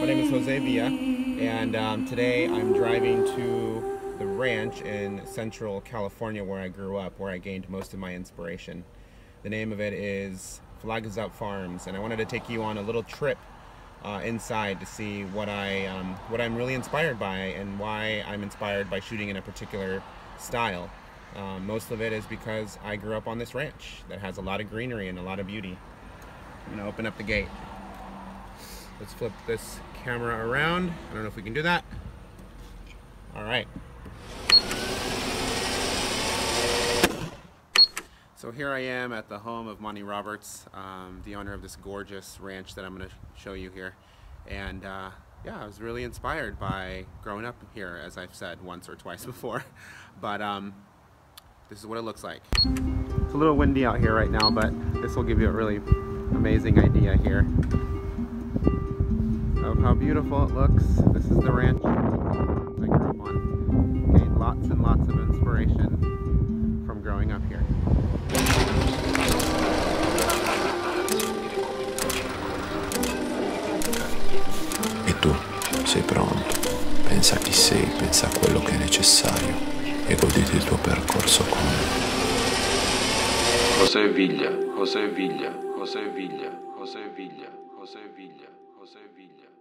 My name is Jose Villa, and today I'm driving to the ranch in Central California where I grew up, where I gained most of my inspiration. The name of it is Flags Up Farms, and I wanted to take you on a little trip inside to see what I'm really inspired by and why I'm inspired by shooting in a particular style. Most of it is because I grew up on this ranch that has a lot of greenery and a lot of beauty. I'm going to open up the gate. Let's flip this camera around. I don't know if we can do that. All right. So here I am at the home of Monty Roberts, the owner of this gorgeous ranch that I'm going to show you here. And yeah, I was really inspired by growing up here, as I've said once or twice before. But this is what it looks like. It's a little windy out here right now, but this will give you a really amazing idea here of how beautiful it looks. This is the ranch I grew up on. Gained lots and lots of inspiration from growing up here. E tu sei pronto. Pensa a chi sei, pensa a quello che è necessario e goditi il tuo percorso con Jose Villa, Jose Villa, Jose Villa, Jose Villa, Jose Villa, Jose Villa.